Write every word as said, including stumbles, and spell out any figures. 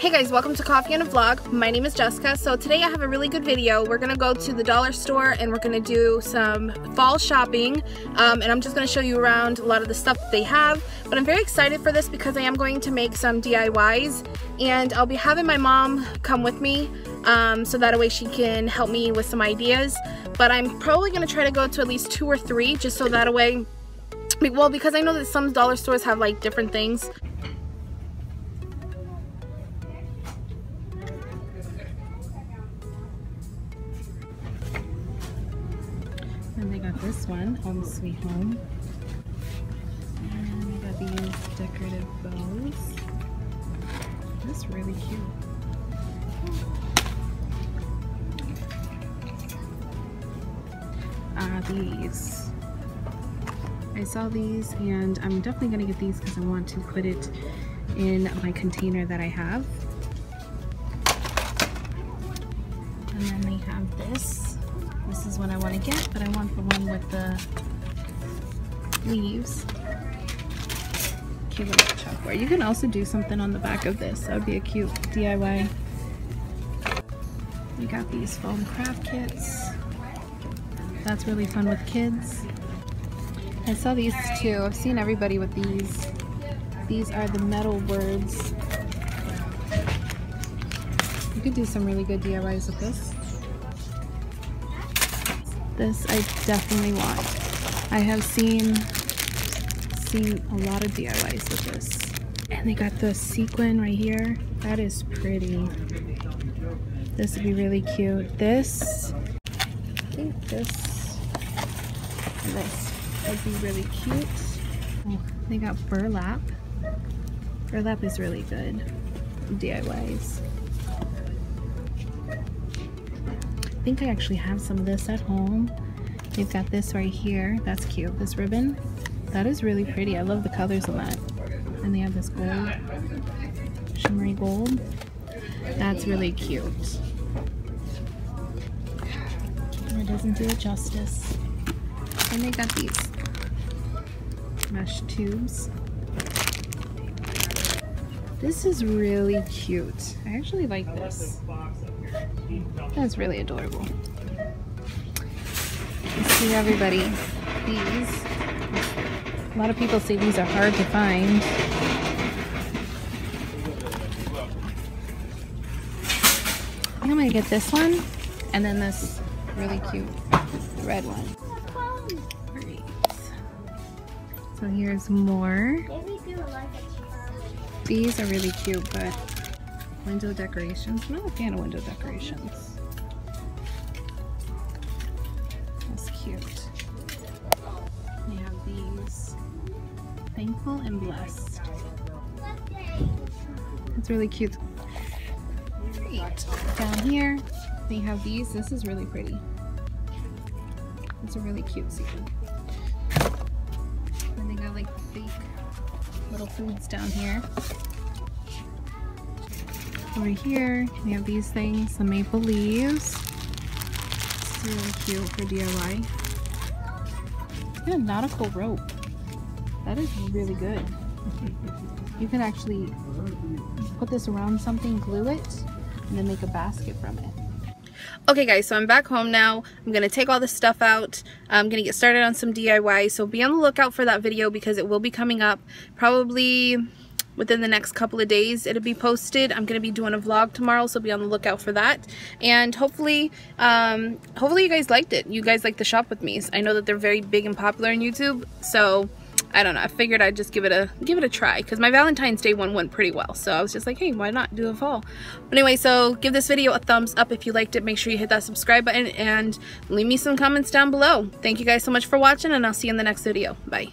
Hey guys, welcome to Coffee and a Vlog. My name is Jessica. So today I have a really good video. We're gonna go to the dollar store and we're gonna do some fall shopping. Um, and I'm just gonna show you around a lot of the stuff that they have. But I'm very excited for this because I am going to make some D I Ys. And I'll be having my mom come with me um, so that way she can help me with some ideas. But I'm probably gonna try to go to at least two or three just so that way, well, because I know that some dollar stores have like different things. And they got this one, Home Sweet Home. And they got these decorative bows. That's really cute. Ah, uh, these. I saw these and I'm definitely gonna get these because I want to put it in my container that I have. And then they have this. This is what I want to get, but I want the one with the leaves. Cute little chalkboard. You can also do something on the back of this. That would be a cute D I Y. We got these foam craft kits. That's really fun with kids. I saw these too. I've seen everybody with these. These are the metal words. You could do some really good D I Ys with this. This I definitely want. I have seen seen a lot of D I Ys with this. And they got the sequin right here. That is pretty. This would be really cute. This, I think this, and this would be really cute. Oh, they got burlap. Burlap is really good. D I Ys. I think I actually have some of this at home. They've got this right here. That's cute. This ribbon. That is really pretty. I love the colors on that. And they have this gold, shimmery gold. That's really cute. It doesn't do it justice. And they got these mesh tubes. This is really cute. I actually like this. That's really adorable. You see everybody, these. A lot of people say these are hard to find. I think I'm gonna get this one and then this really cute red one. Great. So here's more. These are really cute, but window decorations. I'm not a fan of window decorations. That's cute. We have these. Thankful and Blessed. It's really cute. Great. Down here, they have these. This is really pretty. It's a really cute season. And they got like fake little foods down here. Over here, we have these things, the maple leaves. It's really cute for D I Y. And a nautical rope. That is really good. You can actually put this around something, glue it, and then make a basket from it. Okay guys, so I'm back home now. I'm going to take all this stuff out. I'm going to get started on some D I Y, so be on the lookout for that video because it will be coming up probably within the next couple of days. It'll be posted. I'm going to be doing a vlog tomorrow, so be on the lookout for that. And hopefully, um, hopefully you guys liked it. You guys liked the shop with me's. I know that they're very big and popular on YouTube, so I don't know. I figured I'd just give it a give it a try because my Valentine's Day one went pretty well. So I was just like, hey, why not do a fall? But anyway, so give this video a thumbs up if you liked it. Make sure you hit that subscribe button and leave me some comments down below. Thank you guys so much for watching, and I'll see you in the next video. Bye.